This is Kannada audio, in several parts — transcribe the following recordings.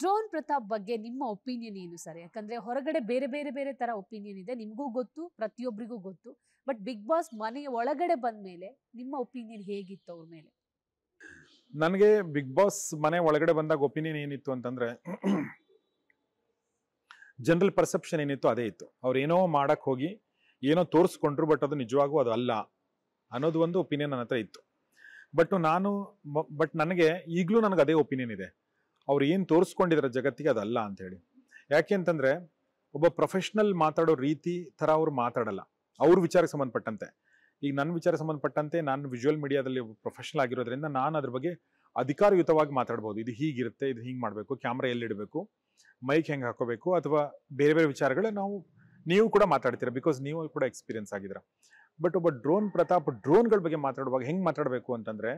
ಡ್ರೋನ್ ಪ್ರತಾಪ್ ಬಗ್ಗೆ ನಿಮ್ಮ ಒಪಿನಿಯನ್ ಏನು ಸರ್? ಯಾಕಂದ್ರೆ ಹೊರಗಡೆ ಬೇರೆ ಬೇರೆ ಬೇರೆ ತರ ಒಪಿನಿಯನ್ ಇದೆ, ನಿಮಗೂ ಗೊತ್ತು, ಪ್ರತಿಯೊಬ್ಬರಿಗೂ ಗೊತ್ತು. ಬಟ್ ಬಿಗ್ ಬಾಸ್ ಮನೆಯ ಒಳಗಡೆ ಬಂದ ಮೇಲೆ ನಿಮ್ಮ ಒಪಿನಿಯನ್ ಹೇಗಿತ್ತು ಅವ್ರ ಮೇಲೆ? ನನಗೆ ಬಿಗ್ ಬಾಸ್ ಮನೆ ಒಳಗಡೆ ಬಂದಾಗ ಒಪಿನಿಯನ್ ಏನಿತ್ತು ಅಂತಂದ್ರೆ, ಜನರಲ್ ಪರ್ಸೆಪ್ಷನ್ ಏನಿತ್ತು ಅದೇ ಇತ್ತು. ಅವ್ರು ಏನೋ ಮಾಡಕ್ ಹೋಗಿ ಏನೋ ತೋರಿಸ್ಕೊಂಡ್ರು, ಬಟ್ ಅದು ನಿಜವಾಗೂ ಅದು ಅಲ್ಲ ಅನ್ನೋದು ಒಂದು ಒಪಿನಿಯನ್ ನನ್ನ ಹತ್ರ ಇತ್ತು. ಬಟ್ ನನಗೆ ಈಗಲೂ ನನಗೆ ಅದೇ ಒಪಿನಿಯನ್ ಇದೆ, ಅವ್ರು ಏನು ತೋರಿಸ್ಕೊಂಡಿದ್ದಾರೆ ಜಗತ್ತಿಗೆ ಅದಲ್ಲ ಅಂಥೇಳಿ. ಯಾಕೆ ಅಂತಂದರೆ, ಒಬ್ಬ ಪ್ರೊಫೆಷ್ನಲ್ ಮಾತಾಡೋ ರೀತಿ ಥರ ಅವ್ರು ಮಾತಾಡಲ್ಲ ಅವ್ರ ವಿಚಾರಕ್ಕೆ ಸಂಬಂಧಪಟ್ಟಂತೆ. ಈಗ ನನ್ನ ವಿಚಾರಕ್ಕೆ ಸಂಬಂಧಪಟ್ಟಂತೆ ನಾನು ವಿಜುವಲ್ ಮೀಡಿಯಾದಲ್ಲಿ ಒಬ್ಬ ಪ್ರೊಫೆಷ್ನಲ್ ಆಗಿರೋದ್ರಿಂದ ನಾನು ಅದ್ರ ಬಗ್ಗೆ ಅಧಿಕಾರಯುತವಾಗಿ ಮಾತಾಡ್ಬೋದು. ಇದು ಹೀಗಿರುತ್ತೆ, ಇದು ಹಿಂಗೆ ಮಾಡಬೇಕು, ಕ್ಯಾಮ್ರಾ ಎಲ್ಲಿಡಬೇಕು, ಮೈಕ್ ಹೆಂಗೆ ಹಾಕೋಬೇಕು, ಅಥವಾ ಬೇರೆ ಬೇರೆ ವಿಚಾರಗಳ ನೀವು ಕೂಡ ಮಾತಾಡ್ತೀರಾ, ಬಿಕಾಸ್ ನೀವು ಕೂಡ ಎಕ್ಸ್ಪೀರಿಯನ್ಸ್ ಆಗಿದ್ದೀರಾ. ಬಟ್ ಒಬ್ಬ ಡ್ರೋನ್ ಪ್ರತಾಪ್ ಡ್ರೋನ್ಗಳ ಬಗ್ಗೆ ಮಾತಾಡುವಾಗ ಹೆಂಗೆ ಮಾತಾಡಬೇಕು ಅಂತಂದರೆ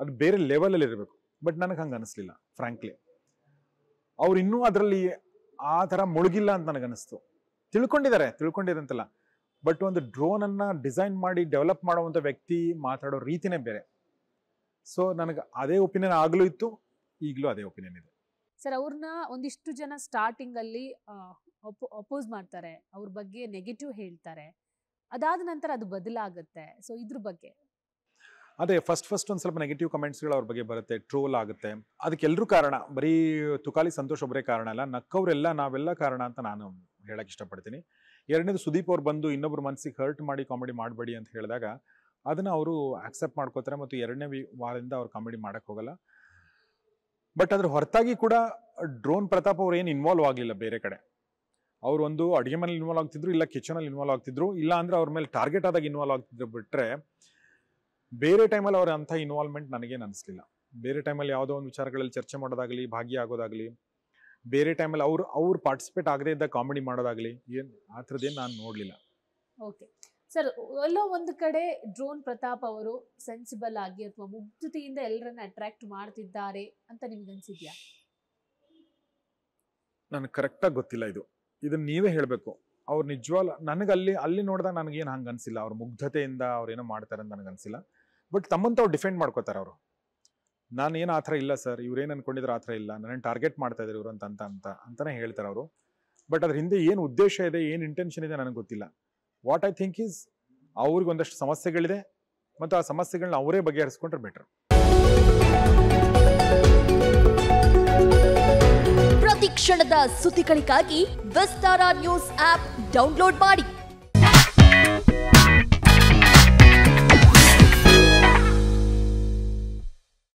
ಅದು ಬೇರೆ ಲೆವೆಲಲ್ಲಿ ಇರಬೇಕು. ಬಟ್ ನನಗೆ ಹಂಗೆ ಅನಿಸ್ಲಿಲ್ಲ ಫ್ರ್ಯಾಂಕ್ಲಿ. ಅವ್ರು ಇನ್ನೂ ಅದರಲ್ಲಿ ಆ ಥರ ಮುಳುಗಿಲ್ಲ ಅಂತ ನನಗನ್ನಿಸ್ತು. ತಿಳ್ಕೊಂಡಿದ್ದಾರೆಂತಲ್ಲ, ಬಟ್ ಒಂದು ಡ್ರೋನನ್ನು ಡಿಸೈನ್ ಮಾಡಿ ಡೆವಲಪ್ ಮಾಡುವಂಥ ವ್ಯಕ್ತಿ ಮಾತಾಡೋ ರೀತಿನೇ ಬೇರೆ. ಸೊ ನನಗೆ ಅದೇ ಒಪಿನಿಯನ್ ಆಗಲೂ ಇತ್ತು, ಈಗಲೂ ಅದೇ ಒಪಿನಿಯನ್ ಇದೆ ಸರ್. ಅವ್ರನ್ನ ಒಂದಿಷ್ಟು ಜನ ಸ್ಟಾರ್ಟಿಂಗಲ್ಲಿ ಅಪೋಸ್ ಮಾಡ್ತಾರೆ, ಅವ್ರ ಬಗ್ಗೆ ನೆಗೆಟಿವ್ ಹೇಳ್ತಾರೆ, ಅದಾದ ನಂತರ ಅದು ಬದಲಾಗುತ್ತೆ. ಸೊ ಇದ್ರ ಬಗ್ಗೆ ಅದೇ ಫಸ್ಟ್ ಒಂದು ಸ್ವಲ್ಪ ನೆಗೆಟಿವ್ ಕಮೆಂಟ್ಸ್ಗಳು ಅವ್ರ ಬಗ್ಗೆ ಬರುತ್ತೆ, ಟ್ರೋಲ್ ಆಗುತ್ತೆ. ಅದಕ್ಕೆಲ್ಲರೂ ಕಾರಣ, ಬರೀ ತುಕಾಲಿ ಸಂತೋಷ್ ಒಬ್ಬರೇ ಕಾರಣ ಅಲ್ಲ, ನಕ್ಕವರೆಲ್ಲ ನಾವೆಲ್ಲ ಕಾರಣ ಅಂತ ನಾನು ಹೇಳಕ್ಕೆ ಇಷ್ಟಪಡ್ತೀನಿ. ಎರಡನೇದು, ಸುದೀಪ್ ಅವ್ರು ಬಂದು ಇನ್ನೊಬ್ರು ಮನಸ್ಸಿಗೆ ಹರ್ಟ್ ಮಾಡಿ ಕಾಮಿಡಿ ಮಾಡಬೇಡಿ ಅಂತ ಹೇಳಿದಾಗ ಅದನ್ನು ಅವರು ಆಕ್ಸೆಪ್ಟ್ ಮಾಡ್ಕೋತಾರೆ ಮತ್ತು ಎರಡನೇ ವಾರದಿಂದ ಅವ್ರು ಕಾಮಿಡಿ ಮಾಡೋಕ್ಕೆ ಹೋಗಲ್ಲ. ಬಟ್ ಅದ್ರ ಹೊರತಾಗಿ ಕೂಡ ಡ್ರೋನ್ ಪ್ರತಾಪ್ ಅವ್ರು ಏನು ಇನ್ವಾಲ್ವ್ ಆಗಲಿಲ್ಲ ಬೇರೆ ಕಡೆ. ಅವರು ಒಂದು ಅಡುಗೆ ಮನೇಲಿ ಇನ್ವಾಲ್ವ್ ಆಗ್ತಿದ್ರು, ಇಲ್ಲ ಕಿಚನಲ್ಲಿ ಇನ್ವಾಲ್ವ್ ಆಗ್ತಿದ್ರು, ಇಲ್ಲ ಅಂದರೆ ಅವ್ರ ಮೇಲೆ ಟಾರ್ಗೆಟ್ ಆದಾಗ ಇನ್ವಾಲ್ವ್ ಆಗ್ತಿದ್ರು. ಬಿಟ್ಟರೆ ಬೇರೆ ಟೈಮಲ್ಲಿ ಅವ್ರ ಅಂಥ ಇನ್ವಾಲ್ವ್ಮೆಂಟ್ ನನಗೇನು ಅನಿಸ್ಲಿಲ್ಲ. ಬೇರೆ ಟೈಮಲ್ಲಿ ಯಾವುದೋ ಒಂದು ವಿಚಾರಗಳಲ್ಲಿ ಚರ್ಚೆ ಮಾಡೋದಾಗಲಿ, ಭಾಗಿಯಾಗೋದಾಗಲಿ, ಬೇರೆ ಟೈಮಲ್ಲಿ ಅವ್ರು ಪಾರ್ಟಿಸಿಪೇಟ್ ಆಗದೇ ಇದ್ದ ಕಾಮಿಡಿ ಮಾಡೋದಾಗಲಿ, ಏನು ಆ ಥರದ್ದೇನು ನಾನು ನೋಡಲಿಲ್ಲ. ಓಕೆ ಸರ್, ಎಲ್ಲೋ ಒಂದು ಕಡೆ ಡ್ರೋನ್ ಪ್ರತಾಪ್ ಅವರು ಸೆನ್ಸಿಬಲ್ ಆಗಿ ಅಥವಾ ಮುಗ್ಧತೆಯಿಂದ ಎಲ್ಲರನ್ನ ಅಟ್ರಾಕ್ಟ್ ಮಾಡ್ತಿದ್ದಾರೆ ಅಂತ ನಿಮ್ಗೆ ಅನಿಸಿದ್ಯಾ? ನನಗೆ ಕರೆಕ್ಟಾಗಿ ಗೊತ್ತಿಲ್ಲ, ಇದನ್ನು ನೀವೇ ಹೇಳಬೇಕು. ಅವ್ರು ನಿಜವಾಲ್ ನನಗೆ ಅಲ್ಲಿ ನೋಡಿದಾಗ ನನಗೇನು ಹಂಗೆ ಅನಿಸಿಲ್ಲ. ಅವ್ರ ಮುಗ್ಧತೆಯಿಂದ ಅವ್ರೇನೋ ಮಾಡ್ತಾರೆ ಅಂತ ನನಗನ್ಸಿಲ್ಲ. ಬಟ್ ತಮ್ಮನ್ನು ತಾವು ಡಿಫೆಂಡ್ ಮಾಡ್ಕೋತಾರೆ ಅವರು. ನಾನೇನು ಆ ಥರ ಇಲ್ಲ ಸರ್, ಇವ್ರೇನು ಅಂದ್ಕೊಂಡಿದ್ರು ಆ ಥರ ಇಲ್ಲ, ನನ್ನನ್ನು ಟಾರ್ಗೆಟ್ ಮಾಡ್ತಾ ಇದ್ರು ಇವರು ಅಂತಲೇ ಹೇಳ್ತಾರೆ ಅವರು. ಬಟ್ ಅದ್ರ ಹಿಂದೆ ಏನು ಉದ್ದೇಶ ಇದೆ, ಏನು ಇಂಟೆನ್ಷನ್ ಇದೆ ನನಗೆ ಗೊತ್ತಿಲ್ಲ. ವಾಟ್ ಐ ಥಿಂಕ್ ಈಸ್, ಅವ್ರಿಗೆ ಒಂದಷ್ಟು ಸಮಸ್ಯೆಗಳಿದೆ ಮತ್ತು ಆ ಸಮಸ್ಯೆಗಳನ್ನ ಅವರೇ ಬಗೆಹರಿಸ್ಕೊಂಡ್ರೆ ಬೆಟರ್. ಪ್ರತಿ ಕ್ಷಣದ ಸುದ್ದಿಗಳಿಗಾಗಿ ವಿಸ್ತಾರ ನ್ಯೂಸ್ ಆಪ್ ಡೌನ್ಲೋಡ್ ಮಾಡಿ.